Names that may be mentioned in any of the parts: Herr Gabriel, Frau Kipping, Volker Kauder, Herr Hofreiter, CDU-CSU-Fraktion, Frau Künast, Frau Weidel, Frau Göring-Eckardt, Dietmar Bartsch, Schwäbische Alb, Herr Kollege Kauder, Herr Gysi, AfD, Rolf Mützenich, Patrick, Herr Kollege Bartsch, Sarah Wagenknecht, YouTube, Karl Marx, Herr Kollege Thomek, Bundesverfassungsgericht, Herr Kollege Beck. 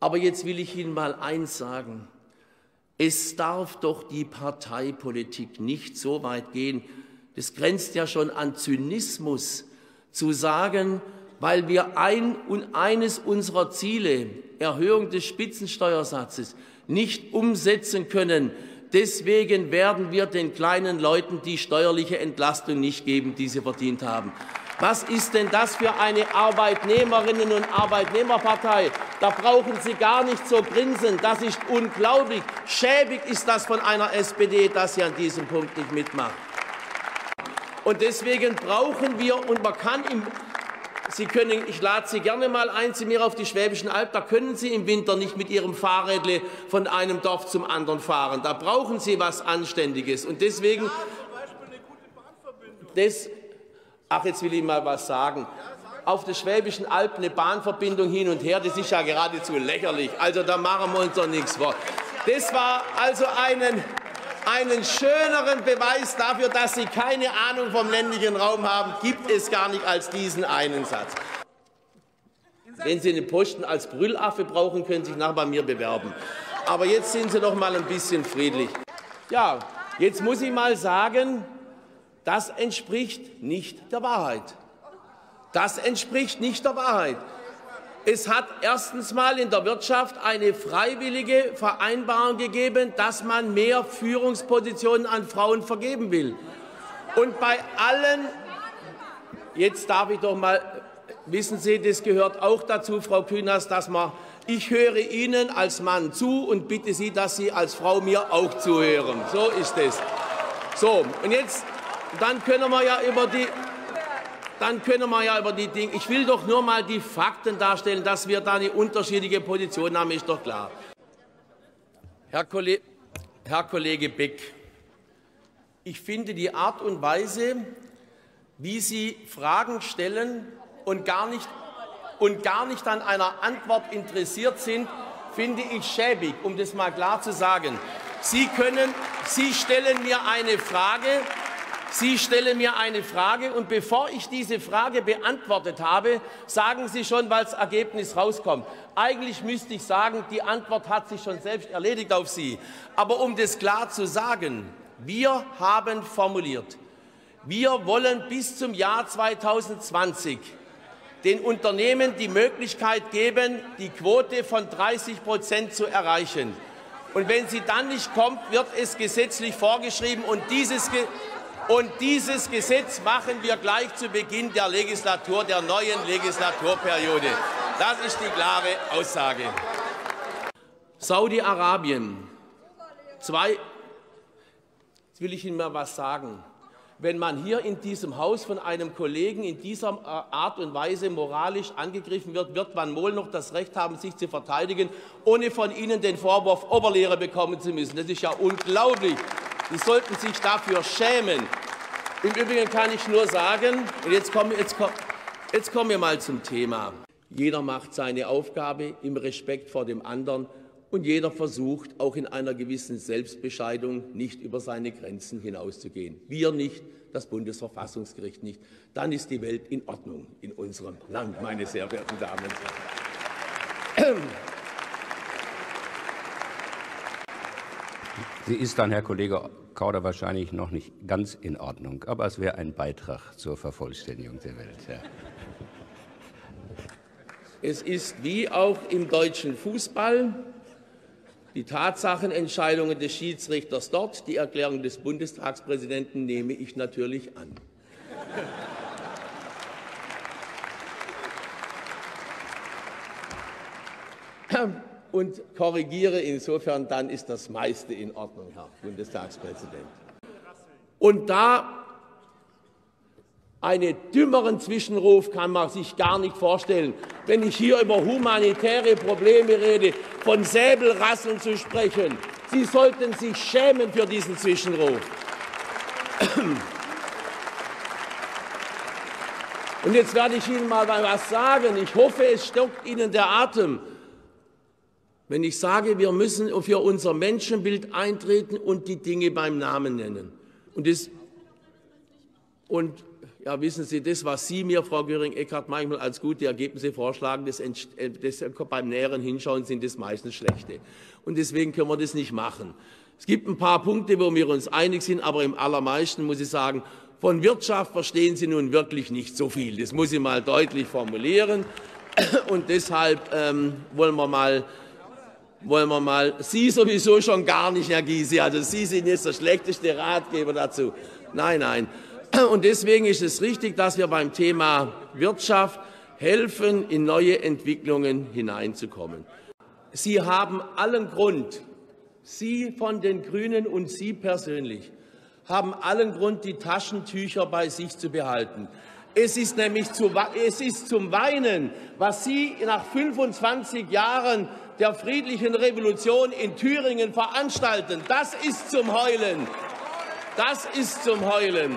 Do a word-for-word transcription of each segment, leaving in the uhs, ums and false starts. Aber jetzt will ich Ihnen mal eins sagen. Es darf doch die Parteipolitik nicht so weit gehen. Das grenzt ja schon an Zynismus, zu sagen, weil wir ein und eines unserer Ziele, Erhöhung des Spitzensteuersatzes, nicht umsetzen können. Deswegen werden wir den kleinen Leuten die steuerliche Entlastung nicht geben, die sie verdient haben. Was ist denn das für eine Arbeitnehmerinnen- und Arbeitnehmerpartei? Da brauchen Sie gar nicht so grinsen. Das ist unglaublich. Schäbig ist das von einer S P D, dass sie an diesem Punkt nicht mitmacht. Und deswegen brauchen wir, und man kann im Sie können, ich lade Sie gerne mal ein zu mir auf die Schwäbischen Alb. Da können Sie im Winter nicht mit Ihrem Fahrrädle von einem Dorf zum anderen fahren. Da brauchen Sie was Anständiges. Und deswegen. Ja, zum Beispiel eine gute Bahnverbindung. Das, ach, jetzt will ich mal was sagen. Auf der Schwäbischen Alb eine Bahnverbindung hin und her, das ist ja geradezu lächerlich. Also da machen wir uns doch nichts vor. Das war also einen, einen schöneren Beweis dafür, dass Sie keine Ahnung vom ländlichen Raum haben, gibt es gar nicht als diesen einen Satz. Wenn Sie einen Posten als Brüllaffe brauchen, können Sie sich nachher bei mir bewerben. Aber jetzt sind Sie doch mal ein bisschen friedlich. Ja, jetzt muss ich mal sagen, das entspricht nicht der Wahrheit. Das entspricht nicht der Wahrheit. Es hat erstens mal in der Wirtschaft eine freiwillige Vereinbarung gegeben, dass man mehr Führungspositionen an Frauen vergeben will. Und bei allen, jetzt darf ich doch mal, wissen Sie, das gehört auch dazu, Frau Künast, dass man, ich höre Ihnen als Mann zu und bitte Sie, dass Sie als Frau mir auch zuhören. So ist es. So, und jetzt, dann können wir ja über die... Dann können wir ja über die Dinge. Ich will doch nur mal die Fakten darstellen, dass wir da eine unterschiedliche Position haben, ist doch klar. Herr Kollege, Herr Kollege Beck, ich finde die Art und Weise, wie Sie Fragen stellen und gar nicht, und gar nicht an einer Antwort interessiert sind, finde ich schäbig, um das mal klar zu sagen. Sie können, Sie stellen mir eine Frage. Sie stellen mir eine Frage, und bevor ich diese Frage beantwortet habe, sagen Sie schon, weil das Ergebnis rauskommt. Eigentlich müsste ich sagen, die Antwort hat sich schon selbst erledigt auf Sie. Aber um das klar zu sagen, wir haben formuliert, wir wollen bis zum Jahr zweitausendzwanzig den Unternehmen die Möglichkeit geben, die Quote von dreißig Prozent zu erreichen. Und wenn sie dann nicht kommt, wird es gesetzlich vorgeschrieben, und dieses Ge Und dieses Gesetz machen wir gleich zu Beginn der Legislatur, der neuen Legislaturperiode. Das ist die klare Aussage. Saudi-Arabien. Zwei. Jetzt will ich Ihnen mal was sagen. Wenn man hier in diesem Haus von einem Kollegen in dieser Art und Weise moralisch angegriffen wird, wird man wohl noch das Recht haben, sich zu verteidigen, ohne von Ihnen den Vorwurf Oberlehrer bekommen zu müssen. Das ist ja unglaublich. Sie sollten sich dafür schämen. Im Übrigen kann ich nur sagen, und jetzt kommen, jetzt, kommen, jetzt kommen wir mal zum Thema. Jeder macht seine Aufgabe im Respekt vor dem anderen, und jeder versucht, auch in einer gewissen Selbstbescheidung nicht über seine Grenzen hinauszugehen. Wir nicht, das Bundesverfassungsgericht nicht. Dann ist die Welt in Ordnung in unserem Land, meine sehr verehrten Damen und Herren. Sie ist dann, Herr Kollege Kauder, wahrscheinlich noch nicht ganz in Ordnung, aber es wäre ein Beitrag zur Vervollständigung der Welt. Ja. Es ist wie auch im deutschen Fußball die Tatsachenentscheidungen des Schiedsrichters dort, die Erklärung des Bundestagspräsidenten nehme ich natürlich an. Und korrigiere insofern, dann ist das meiste in Ordnung, Herr Bundestagspräsident. Und da einen dümmeren Zwischenruf kann man sich gar nicht vorstellen, wenn ich hier über humanitäre Probleme rede, von Säbelrasseln zu sprechen. Sie sollten sich schämen für diesen Zwischenruf. Und jetzt werde ich Ihnen mal was sagen. Ich hoffe, es stockt Ihnen der Atem. Wenn ich sage, wir müssen für unser Menschenbild eintreten und die Dinge beim Namen nennen. Und, das, und Ja, wissen Sie, das, was Sie mir, Frau Göring-Eckardt, manchmal als gute Ergebnisse vorschlagen, das, das, beim näheren Hinschauen sind das meistens schlechte. Und deswegen können wir das nicht machen. Es gibt ein paar Punkte, wo wir uns einig sind, aber im allermeisten muss ich sagen, von Wirtschaft verstehen Sie nun wirklich nicht so viel. Das muss ich mal deutlich formulieren. Und deshalb ähm, wollen wir mal... Wollen wir mal, Sie sowieso schon gar nicht, Herr Gysi, also Sie sind jetzt der schlechteste Ratgeber dazu. Nein, nein. Und deswegen ist es richtig, dass wir beim Thema Wirtschaft helfen, in neue Entwicklungen hineinzukommen. Sie haben allen Grund, Sie von den Grünen und Sie persönlich, haben allen Grund, die Taschentücher bei sich zu behalten. Es ist nämlich zu, es ist zum Weinen, was Sie nach fünfundzwanzig Jahren der friedlichen Revolution in Thüringen veranstalten. Das ist zum Heulen. Das ist zum Heulen.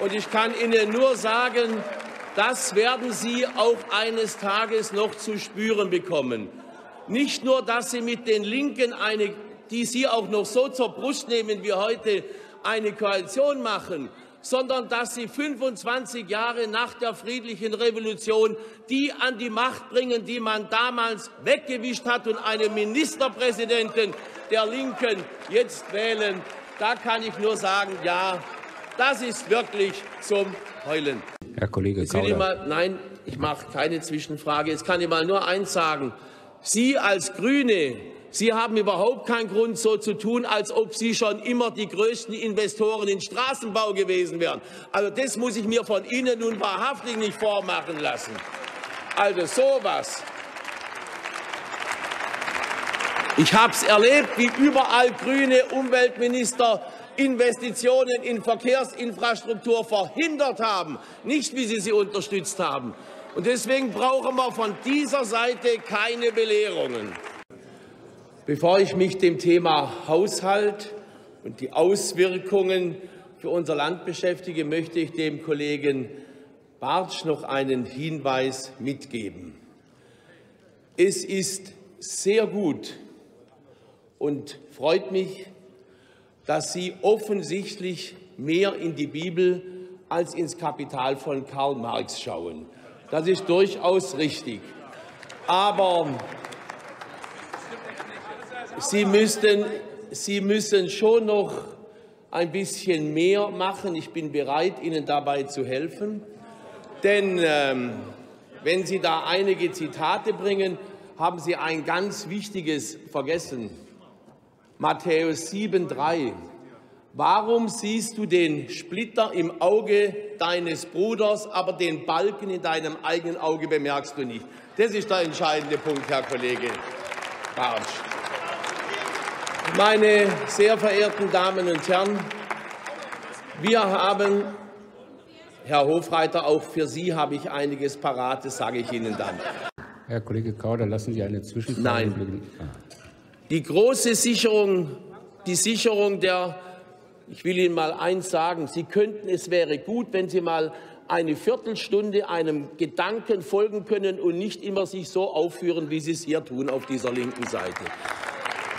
Und ich kann Ihnen nur sagen, das werden Sie auch eines Tages noch zu spüren bekommen. Nicht nur, dass Sie mit den Linken, eine, die Sie auch noch so zur Brust nehmen wie heute, eine Koalition machen, sondern dass Sie fünfundzwanzig Jahre nach der friedlichen Revolution die an die Macht bringen, die man damals weggewischt hat, und einen Ministerpräsidenten der Linken jetzt wählen. Da kann ich nur sagen, ja, das ist wirklich zum Heulen. Herr Kollege Kauder. Mal, nein, ich mache keine Zwischenfrage. Jetzt kann ich mal nur eins sagen. Sie als Grüne, Sie haben überhaupt keinen Grund, so zu tun, als ob Sie schon immer die größten Investoren in Straßenbau gewesen wären. Also das muss ich mir von Ihnen nun wahrhaftig nicht vormachen lassen. Also sowas. Ich habe es erlebt, wie überall grüne Umweltminister Investitionen in Verkehrsinfrastruktur verhindert haben, nicht wie sie sie unterstützt haben. Und deswegen brauchen wir von dieser Seite keine Belehrungen. Bevor ich mich dem Thema Haushalt und die Auswirkungen für unser Land beschäftige, möchte ich dem Kollegen Bartsch noch einen Hinweis mitgeben. Es ist sehr gut und freut mich, dass Sie offensichtlich mehr in die Bibel als ins Kapital von Karl Marx schauen. Das ist durchaus richtig. Aber Sie müssten, Sie müssen schon noch ein bisschen mehr machen. Ich bin bereit, Ihnen dabei zu helfen. Denn ähm, wenn Sie da einige Zitate bringen, haben Sie ein ganz wichtiges vergessen. Matthäus sieben, drei. Warum siehst du den Splitter im Auge deines Bruders, aber den Balken in deinem eigenen Auge bemerkst du nicht? Das ist der entscheidende Punkt, Herr Kollege Bartsch. Meine sehr verehrten Damen und Herren, wir haben, Herr Hofreiter, auch für Sie habe ich einiges parat, das sage ich Ihnen dann. Herr Kollege Kauder, lassen Sie eine Zwischenfrage. Nein. Die große Sicherung, die Sicherung der, ich will Ihnen mal eins sagen, Sie könnten, es wäre gut, wenn Sie mal eine Viertelstunde einem Gedanken folgen können und nicht immer sich so aufführen, wie Sie es hier tun auf dieser linken Seite.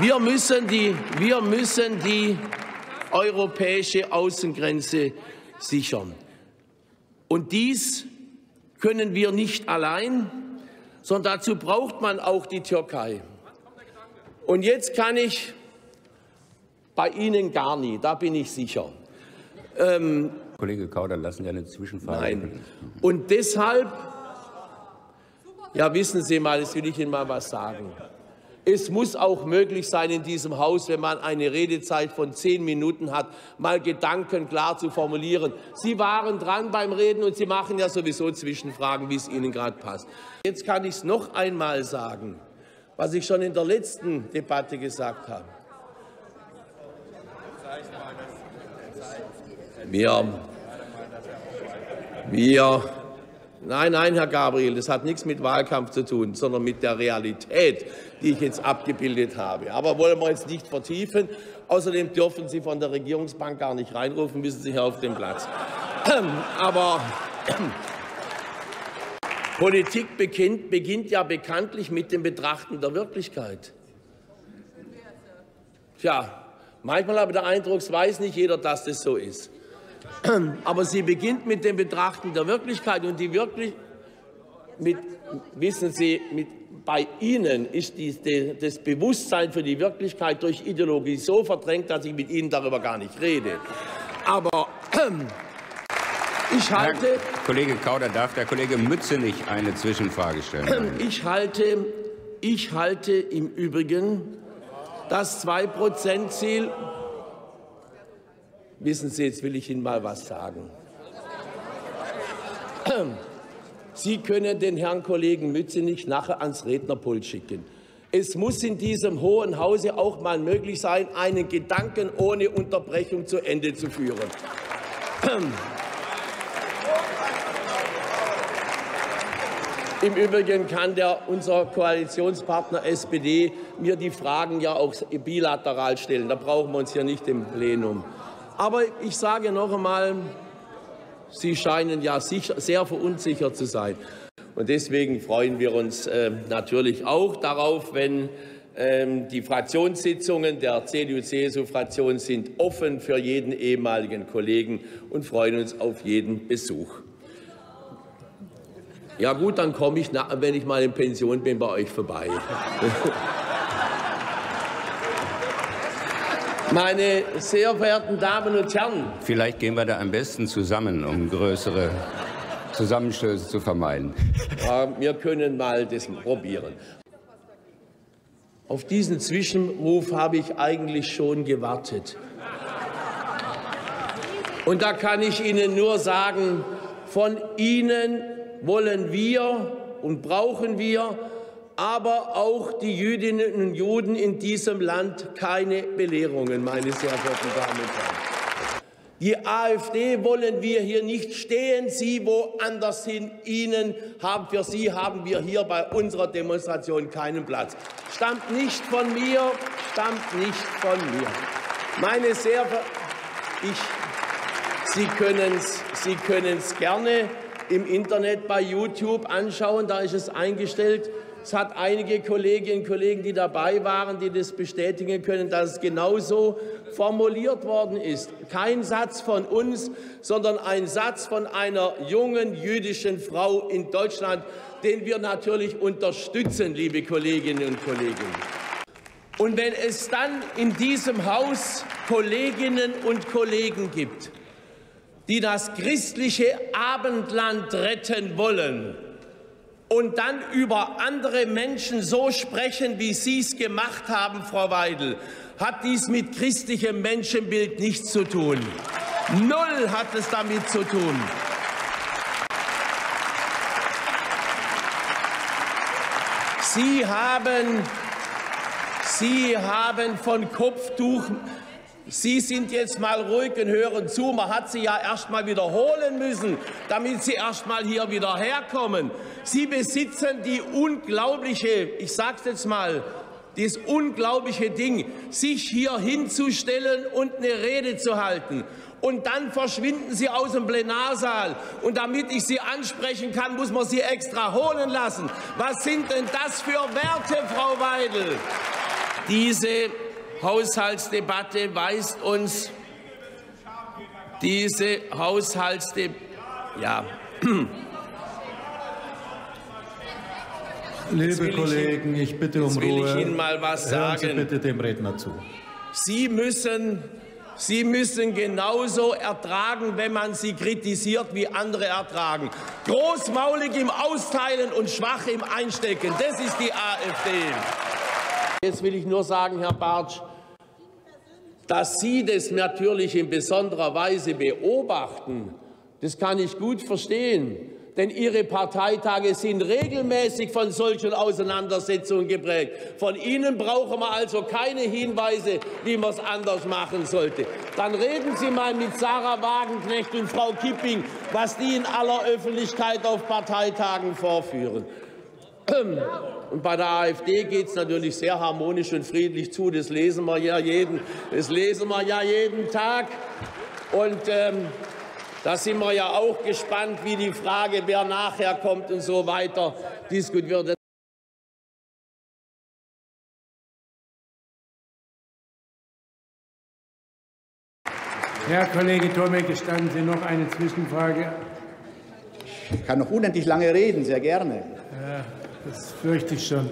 Wir müssen die, wir müssen die europäische Außengrenze sichern. Und dies können wir nicht allein, sondern dazu braucht man auch die Türkei. Und jetzt kann ich bei Ihnen gar nie, da bin ich sicher. Ähm, Kollege Kauder, lassen Sie eine Zwischenfrage. Nein. Und deshalb, ja, wissen Sie mal, jetzt will ich Ihnen mal was sagen. Es muss auch möglich sein, in diesem Haus, wenn man eine Redezeit von zehn Minuten hat, mal Gedanken klar zu formulieren. Sie waren dran beim Reden und Sie machen ja sowieso Zwischenfragen, wie es Ihnen gerade passt. Jetzt kann ich es noch einmal sagen, was ich schon in der letzten Debatte gesagt habe. Wir, wir, nein, nein, Herr Gabriel, das hat nichts mit Wahlkampf zu tun, sondern mit der Realität, die ich jetzt abgebildet habe. Aber wollen wir jetzt nicht vertiefen. Außerdem dürfen Sie von der Regierungsbank gar nicht reinrufen, müssen Sie hier auf dem Platz. Aber Politik beginnt, beginnt ja bekanntlich mit dem Betrachten der Wirklichkeit. Tja, manchmal habe ich den Eindruck, es weiß nicht jeder, dass das so ist. Aber sie beginnt mit dem Betrachten der Wirklichkeit und die wirklich mit, wissen Sie, mit, bei Ihnen ist die, die, das Bewusstsein für die Wirklichkeit durch Ideologie so verdrängt, dass ich mit Ihnen darüber gar nicht rede. Aber äh, ich halte... Herr Kollege Kauder, darf der Kollege Mützenich eine Zwischenfrage stellen? Äh, ich, halte, ich halte im Übrigen das zwei Prozent Ziel... Wissen Sie, jetzt will ich Ihnen mal was sagen. Sie können den Herrn Kollegen Mützenich nachher ans Rednerpult schicken. Es muss in diesem Hohen Hause auch mal möglich sein, einen Gedanken ohne Unterbrechung zu Ende zu führen. Im Übrigen kann der, unser Koalitionspartner S P D mir die Fragen ja auch bilateral stellen. Da brauchen wir uns hier nicht im Plenum. Aber ich sage noch einmal, Sie scheinen ja sicher, sehr verunsichert zu sein. Und deswegen freuen wir uns äh, natürlich auch darauf, wenn ähm, die Fraktionssitzungen der C D U-C S U-Fraktion sind offen für jeden ehemaligen Kollegen und freuen uns auf jeden Besuch. Ja gut, dann komme ich, na, wenn ich mal in Pension bin, bei euch vorbei. Meine sehr verehrten Damen und Herren. Vielleicht gehen wir da am besten zusammen, um größere Zusammenstöße zu vermeiden. Ja, wir können mal das probieren. Auf diesen Zwischenruf habe ich eigentlich schon gewartet. Und da kann ich Ihnen nur sagen, von Ihnen wollen wir und brauchen wir, aber auch die Jüdinnen und Juden in diesem Land keine Belehrungen, meine sehr verehrten Damen und Herren. Die AfD wollen wir hier nicht. Stehen Sie woanders hin. Ihnen haben, für Sie haben wir hier bei unserer Demonstration keinen Platz. Stammt nicht von mir, stammt nicht von mir. Meine sehr verehrten, Sie können es gerne im Internet bei YouTube anschauen, da ist es eingestellt. Es hat einige Kolleginnen und Kollegen, die dabei waren, die das bestätigen können, dass es genauso formuliert worden ist. Kein Satz von uns, sondern ein Satz von einer jungen jüdischen Frau in Deutschland, den wir natürlich unterstützen, liebe Kolleginnen und Kollegen. Und wenn es dann in diesem Haus Kolleginnen und Kollegen gibt, die das christliche Abendland retten wollen, und dann über andere Menschen so sprechen, wie Sie es gemacht haben, Frau Weidel, hat dies mit christlichem Menschenbild nichts zu tun. Null hat es damit zu tun. Sie haben, Sie haben von Kopftuch... Sie sind jetzt mal ruhig und hören zu. Man hat sie ja erst mal wiederholen müssen, damit sie erst mal hier wieder herkommen. Sie besitzen die unglaubliche, ich sag's jetzt mal, das unglaubliche Ding, sich hier hinzustellen und eine Rede zu halten. Und dann verschwinden Sie aus dem Plenarsaal. Und damit ich Sie ansprechen kann, muss man Sie extra holen lassen. Was sind denn das für Werte, Frau Weidel? Diese Haushaltsdebatte weist uns diese Haushaltsdebatte. Ja. Liebe Kollegen, ich bitte um Ruhe. Jetzt will ich Ihnen mal was sagen. Hören Sie bitte dem Redner zu. Sie müssen, Sie müssen genauso ertragen, wenn man Sie kritisiert, wie andere ertragen. Großmaulig im Austeilen und schwach im Einstecken. Das ist die AfD. Jetzt will ich nur sagen, Herr Bartsch, dass Sie das natürlich in besonderer Weise beobachten, das kann ich gut verstehen. Denn Ihre Parteitage sind regelmäßig von solchen Auseinandersetzungen geprägt. Von Ihnen brauchen wir also keine Hinweise, wie man es anders machen sollte. Dann reden Sie mal mit Sarah Wagenknecht und Frau Kipping, was die in aller Öffentlichkeit auf Parteitagen vorführen. Und bei der AfD geht es natürlich sehr harmonisch und friedlich zu. Das lesen wir ja jeden, das lesen wir ja jeden Tag. Und ähm, da sind wir ja auch gespannt, wie die Frage, wer nachher kommt und so weiter, diskutiert wird. Herr Kollege Thomek, gestatten Sie noch eine Zwischenfrage? Ich kann noch unendlich lange reden, sehr gerne. Ja, das fürchte ich schon.